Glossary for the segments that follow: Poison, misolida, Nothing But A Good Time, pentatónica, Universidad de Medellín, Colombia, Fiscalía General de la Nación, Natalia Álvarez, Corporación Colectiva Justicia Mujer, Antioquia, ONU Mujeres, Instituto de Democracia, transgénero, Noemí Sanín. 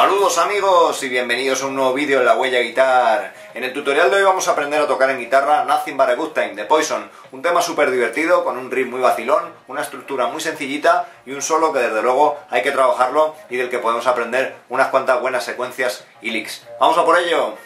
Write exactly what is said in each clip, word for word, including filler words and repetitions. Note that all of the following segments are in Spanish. Saludos amigos y bienvenidos a un nuevo vídeo en La Huella Guitar. En el tutorial de hoy vamos a aprender a tocar en guitarra Nothing But A Good Time de Poison, un tema súper divertido con un riff muy vacilón, una estructura muy sencillita y un solo que desde luego hay que trabajarlo y del que podemos aprender unas cuantas buenas secuencias y licks. ¡Vamos a por ello!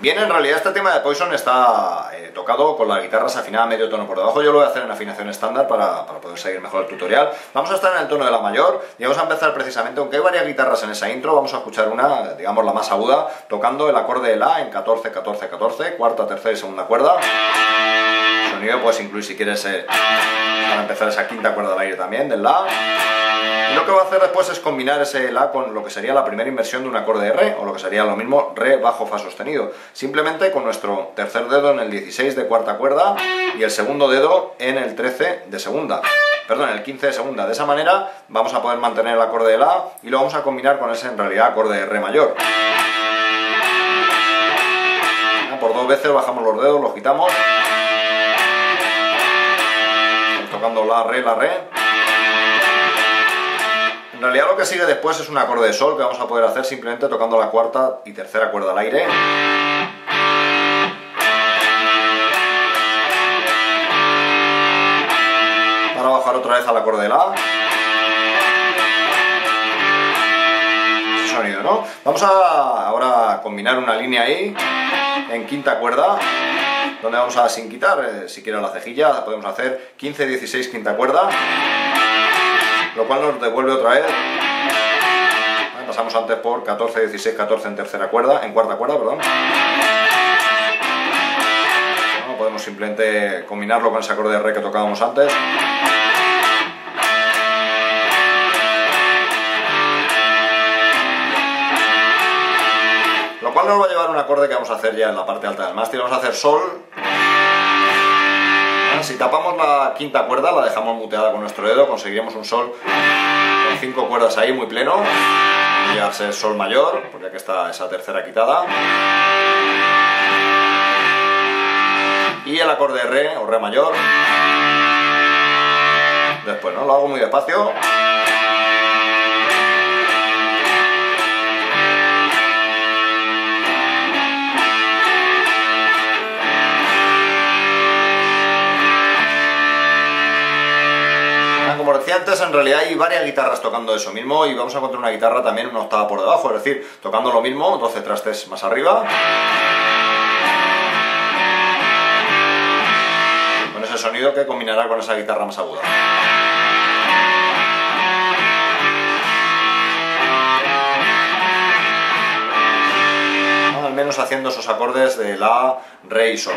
Bien, en realidad este tema de Poison está eh, tocado con las guitarras afinadas medio tono por debajo. Yo lo voy a hacer en afinación estándar para, para poder seguir mejor el tutorial. Vamos a estar en el tono de la mayor y vamos a empezar precisamente, aunque hay varias guitarras en esa intro, vamos a escuchar una, digamos la más aguda, tocando el acorde de la en catorce, catorce, catorce, cuarta, tercera y segunda cuerda. El sonido puedes incluir si quieres eh, para empezar esa quinta cuerda al aire también del la. Y lo que voy a hacer después es combinar ese la con lo que sería la primera inversión de un acorde de re, o lo que sería lo mismo re bajo fa sostenido, simplemente con nuestro tercer dedo en el dieciséis de cuarta cuerda y el segundo dedo en el trece de segunda, perdón, el quince de segunda. De esa manera vamos a poder mantener el acorde de la y lo vamos a combinar con ese en realidad acorde de re mayor. Por dos veces bajamos los dedos, los quitamos, tocando la, re, la, re. En realidad lo que sigue después es un acorde de sol que vamos a poder hacer simplemente tocando la cuarta y tercera cuerda al aire. Para bajar otra vez al acorde de la. Ese sonido, ¿no? Vamos a ahora combinar una línea ahí en quinta cuerda, donde vamos a sin quitar, eh, si quiero la cejilla, podemos hacer quince, dieciséis, quinta cuerda, lo cual nos devuelve otra vez. Vale, pasamos antes por catorce, dieciséis, catorce en tercera cuerda, en cuarta cuerda, perdón. Bueno, podemos simplemente combinarlo con ese acorde de re que tocábamos antes. Lo cual nos va a llevar a un acorde que vamos a hacer ya en la parte alta del mástil. Vamos a hacer sol. Si tapamos la quinta cuerda, la dejamos muteada con nuestro dedo, conseguiremos un sol con cinco cuerdas ahí, muy pleno. Y al ser sol mayor, porque aquí está esa tercera quitada. Y el acorde de re o re mayor. Después, ¿no? Lo hago muy despacio. Como decía antes, en realidad hay varias guitarras tocando eso mismo y vamos a encontrar una guitarra también una octava por debajo, es decir, tocando lo mismo, doce trastes más arriba. Con ese sonido que combinará con esa guitarra más aguda. Al menos haciendo esos acordes de la, re y sol.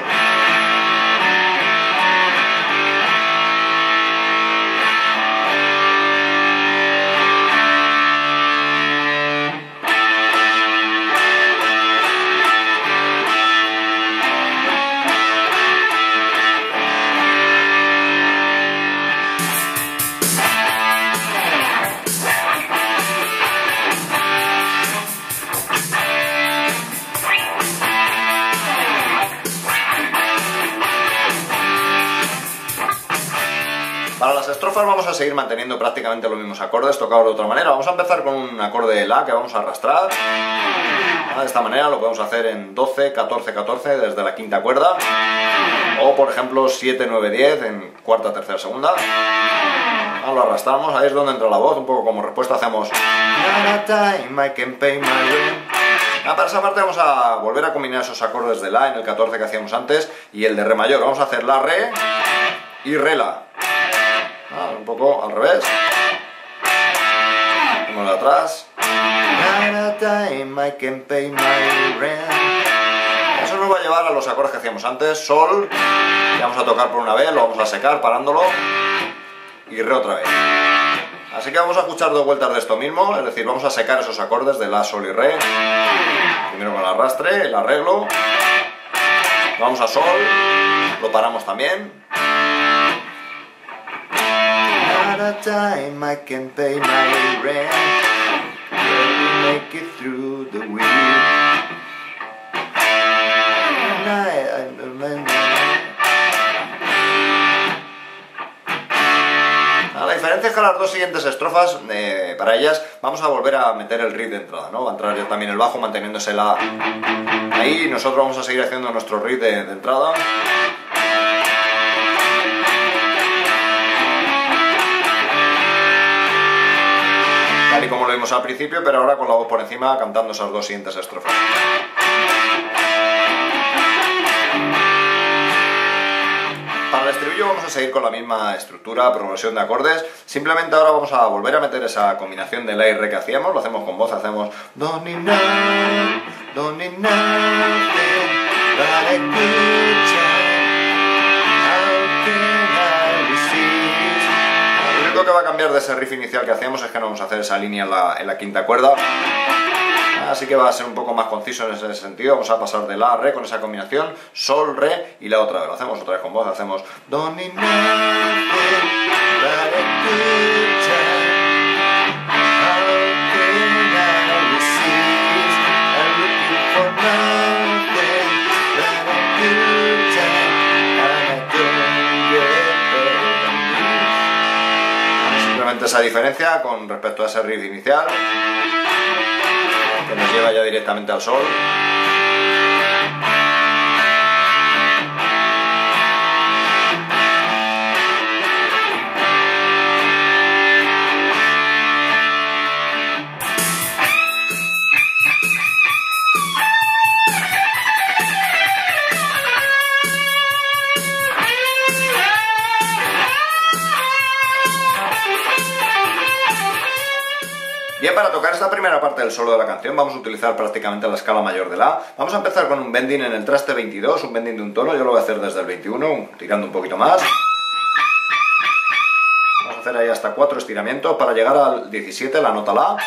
Para las estrofas vamos a seguir manteniendo prácticamente los mismos acordes, tocados de otra manera. Vamos a empezar con un acorde de la que vamos a arrastrar. De esta manera lo podemos hacer en doce, catorce, catorce desde la quinta cuerda. O por ejemplo siete, nueve, diez en cuarta, tercera, segunda. Ahora lo arrastramos, ahí es donde entra la voz, un poco como respuesta hacemos. Ah, para esa parte vamos a volver a combinar esos acordes de la en el catorce que hacíamos antes y el de re mayor. Vamos a hacer la, re y re, la. Ah, un poco al revés, como de atrás. Eso nos va a llevar a los acordes que hacíamos antes, sol, que vamos a tocar por una vez, lo vamos a secar parándolo y re otra vez. Así que vamos a escuchar dos vueltas de esto mismo, es decir, vamos a secar esos acordes de la, sol y re, primero con el arrastre, el arreglo, vamos a sol, lo paramos también. diferencia es que las dos siguientes estrofas, eh, para ellas, vamos a volver a meter el riff de entrada, ¿no? Va a entrar ya también el bajo manteniéndose la... ahí, y nosotros vamos a seguir haciendo nuestro riff de, de entrada. Tal y como lo vimos al principio, pero ahora con la voz por encima cantando esas dos siguientes estrofas. Para el estribillo vamos a seguir con la misma estructura, progresión de acordes, simplemente ahora vamos a volver a meter esa combinación de la y re que hacíamos, lo hacemos con voz, hacemos Don't need nothing, don't need nothing, but a good time. Lo único que va a cambiar de ese riff inicial que hacíamos es que no vamos a hacer esa línea en la, en la quinta cuerda. Así que va a ser un poco más conciso en ese sentido. Vamos a pasar de la a re con esa combinación sol, re y la otra vez. Lo hacemos otra vez con voz. Hacemos Don't need nothing but a good time. How can I resist? I'm looking for nothing but a good time. And I don't get it. Simplemente esa diferencia con respecto a ese riff inicial, que nos lleva ya directamente al sol. Bien, para tocar esta primera parte del solo de la canción vamos a utilizar prácticamente la escala mayor de la. Vamos a empezar con un bending en el traste veintidós, un bending de un tono, yo lo voy a hacer desde el veintiuno, tirando un poquito más. Vamos a hacer ahí hasta cuatro estiramientos para llegar al diecisiete, la nota la.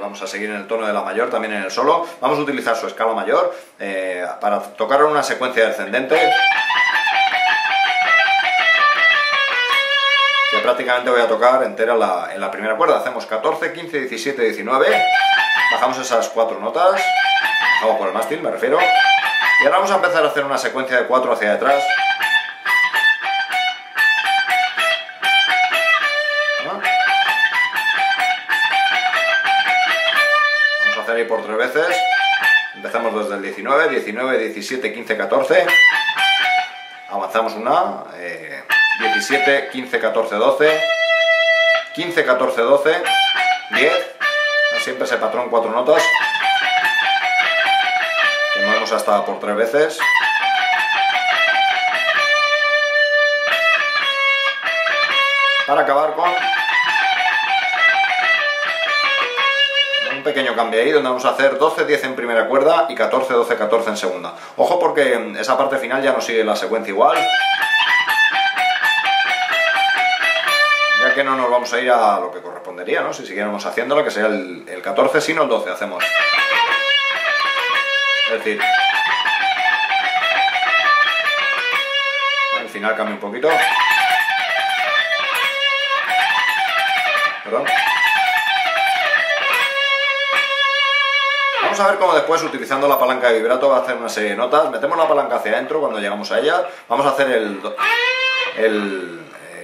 Vamos a seguir en el tono de la mayor, también en el solo. Vamos a utilizar su escala mayor eh, para tocar una secuencia descendente. Prácticamente voy a tocar entera la, en la primera cuerda. Hacemos catorce, quince, diecisiete, diecinueve, bajamos esas cuatro notas, bajamos por el mástil, me refiero, y ahora vamos a empezar a hacer una secuencia de cuatro hacia detrás, ¿no? Vamos a hacer ahí por tres veces, empezamos desde el diecinueve, diecinueve, diecisiete, quince, catorce, avanzamos una... Eh, diecisiete, quince, catorce, doce, quince, catorce, doce, diez, siempre ese patrón, cuatro notas, que movemos hasta por tres veces. Para acabar con un pequeño cambio ahí, donde vamos a hacer doce, diez en primera cuerda y catorce, doce, catorce en segunda. Ojo porque esa parte final ya no sigue la secuencia igual, que no nos vamos a ir a lo que correspondería, ¿no? Si siguiéramos haciéndolo, que sería el, el catorce, sino el doce, hacemos. Es decir, al final cambia un poquito. Perdón. Vamos a ver cómo después, utilizando la palanca de vibrato, va a hacer una serie de notas. Metemos la palanca hacia adentro cuando llegamos a ella. Vamos a hacer el... el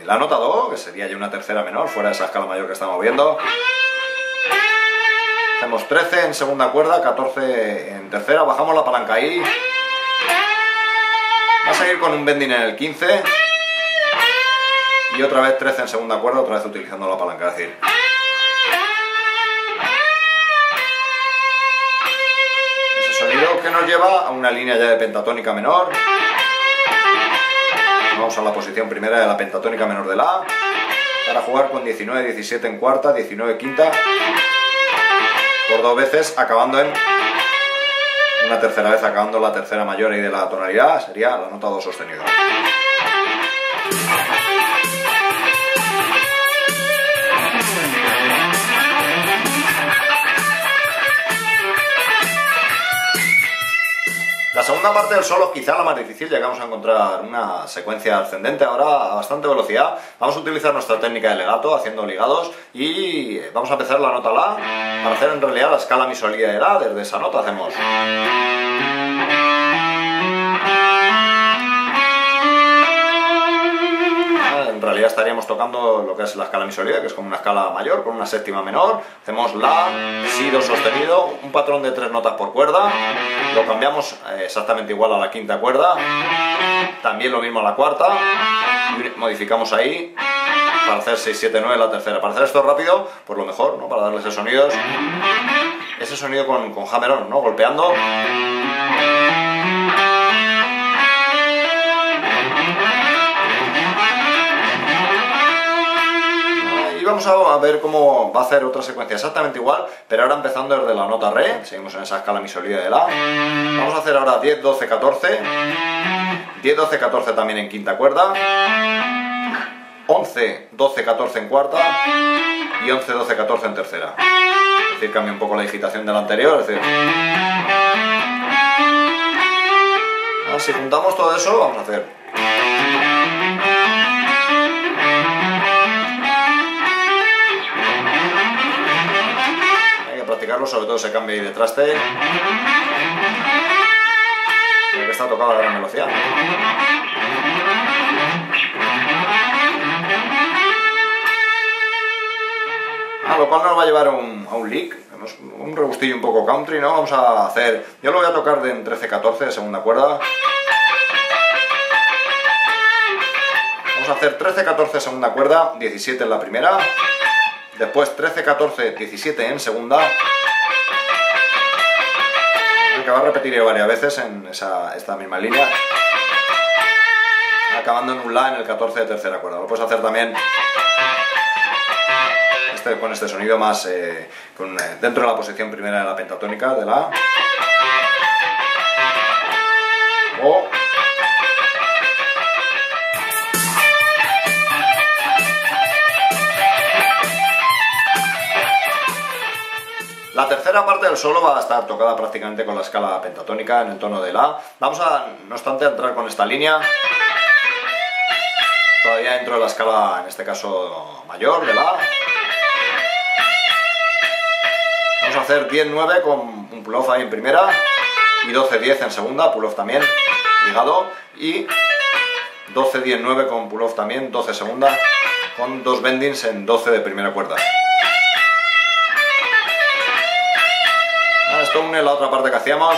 la nota do, que sería ya una tercera menor, fuera de esa escala mayor que estamos viendo. Hacemos trece en segunda cuerda, catorce en tercera, bajamos la palanca ahí. Va a seguir con un bending en el quince. Y otra vez trece en segunda cuerda, otra vez utilizando la palanca, es decir... ese sonido que nos lleva a una línea ya de pentatónica menor. Vamos a la posición primera de la pentatónica menor de la para jugar con diecinueve, diecisiete en cuarta, diecinueve quinta por dos veces, acabando en una tercera vez, acabando la tercera mayor ahí de la tonalidad, sería la nota do sostenido. La segunda parte del solo es quizá la más difícil, ya que vamos a encontrar una secuencia ascendente ahora a bastante velocidad. Vamos a utilizar nuestra técnica de legato, haciendo ligados, y vamos a empezar la nota la para hacer en realidad la escala mi solida de la. Desde esa nota hacemos... estaríamos tocando lo que es la escala misolida, que es como una escala mayor con una séptima menor. Hacemos la, si, do sostenido, un patrón de tres notas por cuerda, lo cambiamos exactamente igual a la quinta cuerda, también lo mismo a la cuarta, modificamos ahí para hacer seis, siete, nueve la tercera. Para hacer esto rápido, pues lo mejor, ¿no?, para darle esos sonidos, ese sonido con, con hammer on, ¿no?, golpeando. Y vamos a ver cómo va a hacer otra secuencia exactamente igual, pero ahora empezando desde la nota re, seguimos en esa escala misolida de la. Vamos a hacer ahora diez, doce, catorce, diez, doce, catorce también en quinta cuerda, once, doce, catorce en cuarta y once, doce, catorce en tercera. Es decir, cambia un poco la digitación de la anterior, es decir... Ahora, si juntamos todo eso, vamos a hacer... Sobre todo se cambia ahí de traste, ya que está tocado a gran velocidad. A lo cual nos va a llevar un, a un lick, un regustillo un poco country, ¿no? Vamos a hacer, yo lo voy a tocar de en trece, catorce de segunda cuerda. Vamos a hacer trece, catorce de segunda cuerda, diecisiete en la primera. Después trece, catorce, diecisiete en segunda, que va a repetir varias veces en esa, esta misma línea, acabando en un la en el catorce de tercera cuerda. Lo puedes hacer también este, con este sonido más eh, con, eh, dentro de la posición primera de la pentatónica de la, o la tercera parte del solo va a estar tocada prácticamente con la escala pentatónica en el tono de la. Vamos a, no obstante, a entrar con esta línea, todavía dentro de la escala, en este caso mayor, de la. Vamos a hacer diez, nueve con un pull-off ahí en primera y doce, diez en segunda, pull-off también, ligado, y doce, diez, nueve con pull-off también, doce segunda, con dos bendings en doce de primera cuerda. Esto une la otra parte que hacíamos.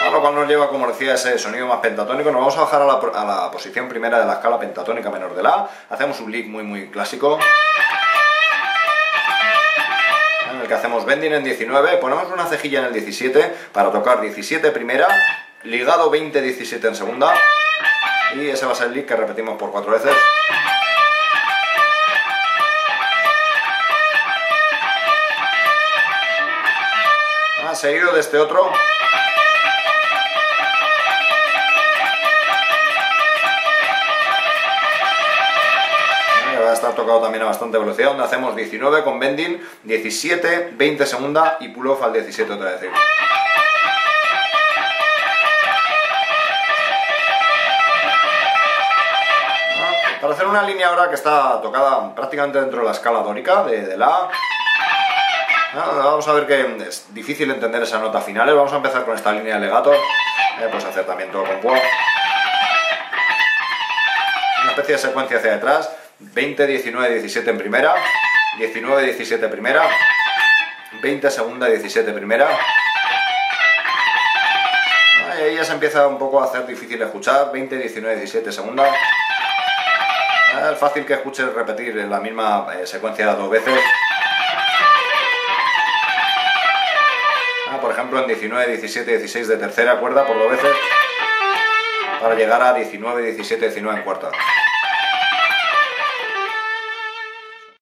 A lo cual nos lleva, como decía, ese sonido más pentatónico. Nos vamos a bajar a la, a la posición primera de la escala pentatónica menor de la. Hacemos un lick muy muy clásico, en el que hacemos bending en diecinueve, ponemos una cejilla en el diecisiete para tocar diecisiete primera, ligado veinte, diecisiete en segunda. Y ese va a ser el lick que repetimos por cuatro veces. Ah, seguido de este otro. Que va a estar tocado también a bastante velocidad, donde hacemos diecinueve con bending, diecisiete, veinte segunda y pull off al diecisiete otra vez. Para hacer una línea ahora que está tocada prácticamente dentro de la escala dórica de, de la. Vamos a ver que es difícil entender esas notas finales. Vamos a empezar con esta línea de legato. Eh, pues hacer también todo con pull. Una especie de secuencia hacia detrás. veinte, diecinueve, diecisiete en primera. diecinueve, diecisiete primera. veinte segunda, diecisiete primera. Y ahí ya se empieza un poco a hacer difícil escuchar. veinte, diecinueve, diecisiete segunda. Es fácil que escuches repetir la misma eh, secuencia dos veces. Ah, por ejemplo, en diecinueve, diecisiete, dieciséis de tercera cuerda por dos veces, para llegar a diecinueve, diecisiete, diecinueve en cuarta.